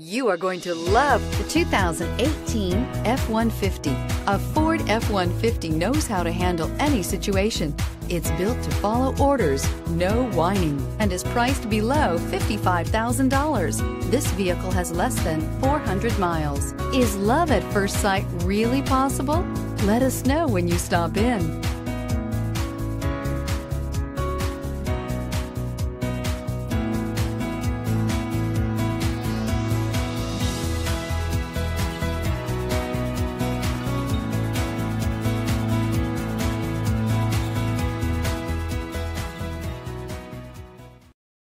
You are going to love the 2018 F-150. A Ford F-150 knows how to handle any situation. It's built to follow orders, no whining, and is priced below $55,000. This vehicle has less than 400 miles. Is love at first sight really possible? Let us know when you stop in.